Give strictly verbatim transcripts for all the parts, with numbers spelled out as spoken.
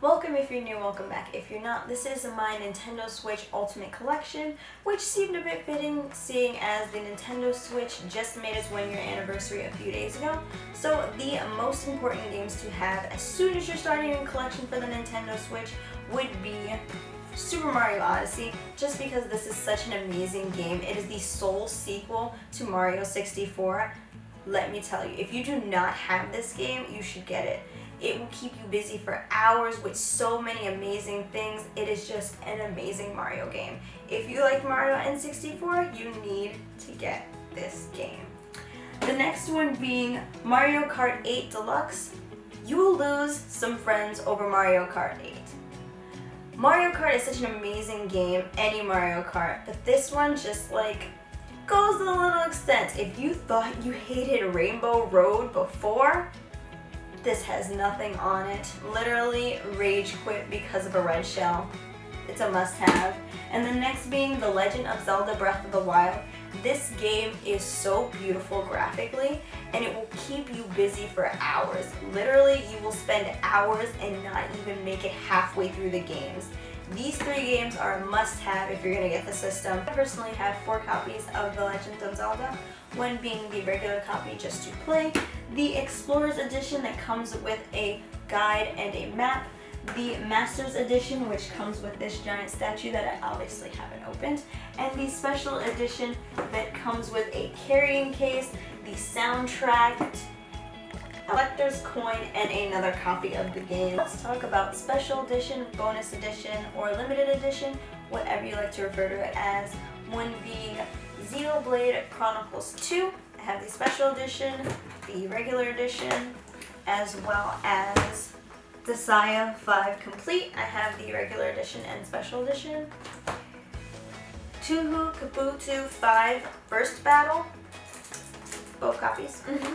Welcome if you're new, welcome back if you're not. This is my Nintendo Switch Ultimate Collection, which seemed a bit fitting seeing as the Nintendo Switch just made its one year anniversary a few days ago. So the most important games to have as soon as you're starting a collection for the Nintendo Switch would be Super Mario Odyssey, just because this is such an amazing game. It is the sole sequel to Mario sixty-four. Let me tell you, if you do not have this game, you should get it. It will keep you busy for hours with so many amazing things. It is just an amazing Mario game. If you like Mario N sixty-four, you need to get this game. The next one being Mario Kart eight Deluxe. You will lose some friends over Mario Kart eight. Mario Kart is such an amazing game, any Mario Kart, but this one just like goes to a little extent. If you thought you hated Rainbow Road before, this has nothing on it. Literally rage quit because of a red shell. It's a must-have. And the next being The Legend of Zelda Breath of the Wild. This game is so beautiful graphically, and it will keep you busy for hours. Literally, you will spend hours and not even make it halfway through the games. These three games are a must-have if you're going to get the system. I personally have four copies of The Legend of Zelda, one being the regular copy just to play, the Explorers Edition that comes with a guide and a map, the Masters Edition which comes with this giant statue that I obviously haven't opened, and the Special Edition that comes with a carrying case, the soundtrack, collector's coin, and another copy of the game. Let's talk about Special Edition, Bonus Edition, or Limited Edition, whatever you like to refer to it as. One being Xeno Blade Chronicles two. I have the Special Edition, the Regular Edition, as well as Desaya five Complete. I have the Regular Edition and Special Edition. Tuhu Kabutu five First Battle. Both copies. Mm-hmm.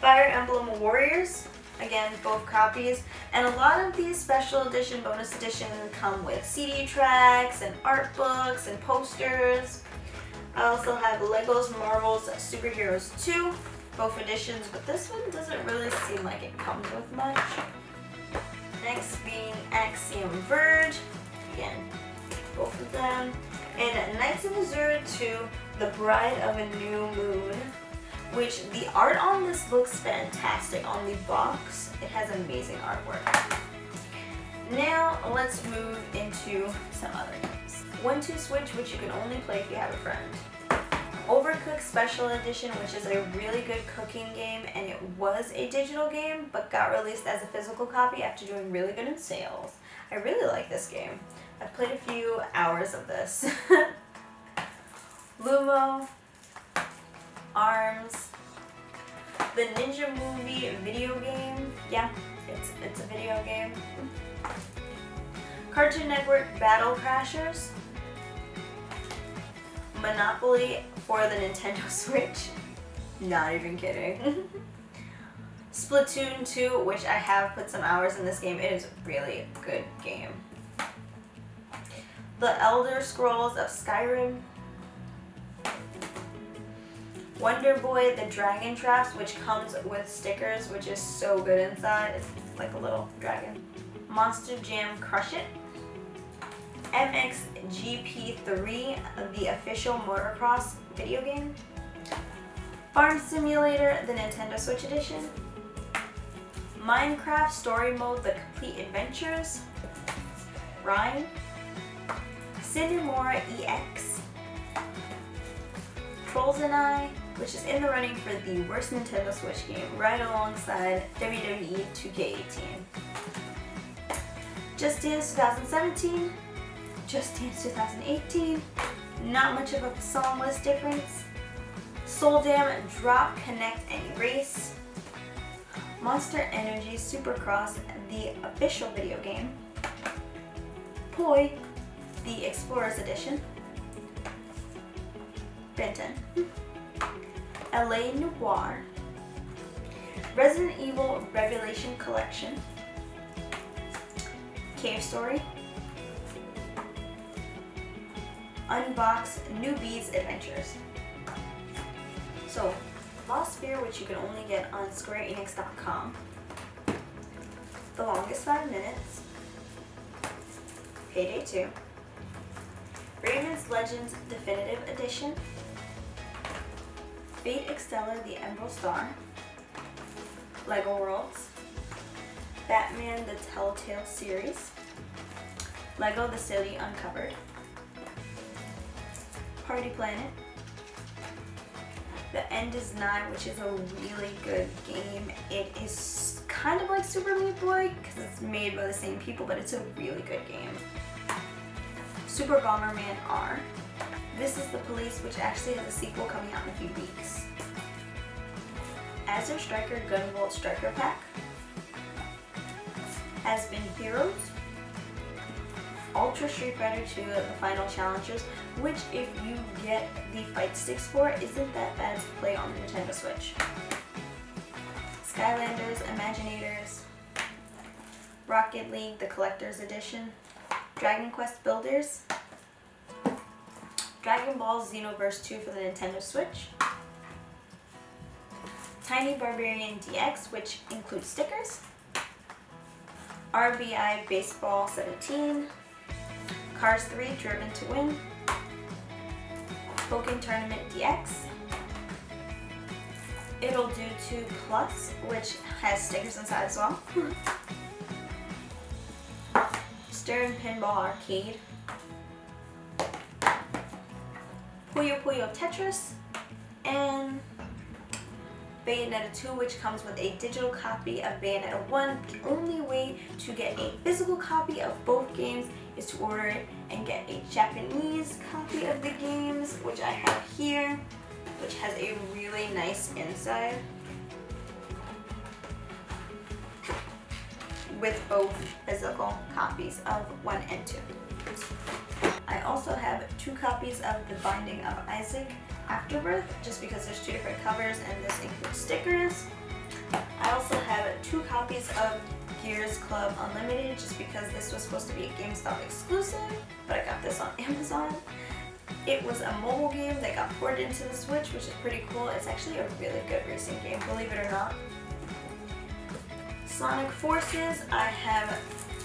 Fire Emblem Warriors, again, both copies, and a lot of these Special Edition, Bonus Edition come with C D tracks and art books and posters. I also have Legos Marvel's Superheroes two, both editions, but this one doesn't really seem like it comes with much. Next being Axiom Verge, again, both of them, and Knights of Azure two, The Bride of a New Moon, which the art on this looks fantastic. On the box, it has amazing artwork. Now let's move into some other games. one two Switch, which you can only play if you have a friend. Overcooked Special Edition, which is a really good cooking game, and it was a digital game, but got released as a physical copy after doing really good in sales. I really like this game. I've played a few hours of this. Lumo, Arms, the Ninja Movie video game, yeah, it's, it's a video game, Cartoon Network Battle Crashers, Monopoly for the Nintendo Switch, not even kidding, Splatoon two, which I have put some hours in this game, it is a really good game, The Elder Scrolls of Skyrim, Wonder Boy The Dragon Traps, which comes with stickers, which is so good inside. It's like a little dragon. Monster Jam Crush It. M X G P three, the official motocross video game. Farm Simulator, the Nintendo Switch edition. Minecraft Story Mode, The Complete Adventures. Rhyme. Cinemora E X. Trolls and I, which is in the running for the worst Nintendo Switch game, right alongside W W E two K eighteen. Just Dance twenty seventeen, Just Dance twenty eighteen, not much of a song list difference, Soul Dam, Drop, Connect, and Erase, Monster Energy Supercross, the official video game, Poi, the Explorers Edition, Ben ten, L A Noir, Resident Evil Revelation Collection, Cave Story, Unbox Newbies Adventures. So, Lost Sphere, which you can only get on Square Enix dot com, The Longest Five Minutes, Payday two, Rayman's Legends Definitive Edition, Fate Extella the Emerald Star, Lego Worlds, Batman the Telltale Series, Lego The City Uncovered, Party Planet, The End Is Nigh, which is a really good game. It is kind of like Super Meat Boy because it's made by the same people, but it's a really good game. Super Bomberman R. This Is the Police, which actually has a sequel coming out in a few weeks. Azure Striker Gunvolt Striker Pack, Has Been Heroes, Ultra Street Fighter two The Final Challengers, which if you get the fight sticks for, isn't that bad to play on the Nintendo Switch. Skylanders, Imaginators, Rocket League The Collector's Edition, Dragon Quest Builders, Dragon Ball Xenoverse two for the Nintendo Switch, Tiny Barbarian D X, which includes stickers, R B I Baseball seventeen, Cars three Driven to Win, Pokken Tournament D X, It'll Do two Plus, which has stickers inside as well, Stern Pinball Arcade, Puyo Puyo Tetris, and Bayonetta two, which comes with a digital copy of Bayonetta one. The only way to get a physical copy of both games is to order it and get a Japanese copy of the games, which I have here, which has a really nice inside with both physical copies of one and two. I also have two copies of The Binding of Isaac Afterbirth, just because there's two different covers and this includes stickers. I also have two copies of Gears Club Unlimited, just because this was supposed to be a GameStop exclusive, but I got this on Amazon. It was a mobile game that got ported into the Switch, which is pretty cool. It's actually a really good racing game, believe it or not. Sonic Forces, I have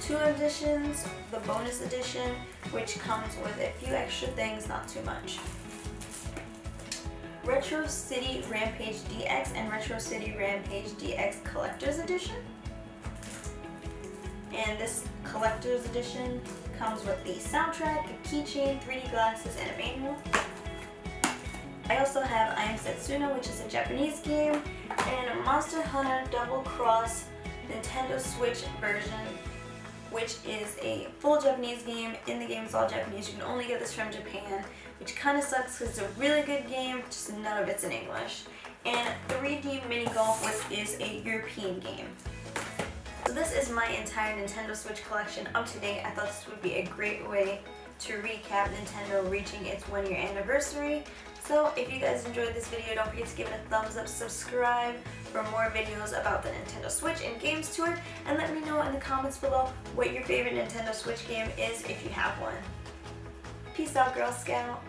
two editions, the bonus edition, which comes with a few extra things, not too much. Retro City Rampage D X and Retro City Rampage D X Collector's Edition. And this Collector's Edition comes with the soundtrack, a keychain, three D glasses, and a manual. I also have I Am Setsuna, which is a Japanese game, and a Monster Hunter Double Cross Nintendo Switch version, which is a full Japanese game. In the game, it's all Japanese. You can only get this from Japan, which kind of sucks because it's a really good game, just none of it's in English. And three D Mini Golf, which is a European game. So this is my entire Nintendo Switch collection up to date. I thought this would be a great way to recap Nintendo reaching its one year anniversary. So if you guys enjoyed this video, don't forget to give it a thumbs up, subscribe for more videos about the Nintendo Switch and games to it, and let me know in the comments below what your favorite Nintendo Switch game is if you have one. Peace out, Girl Scout.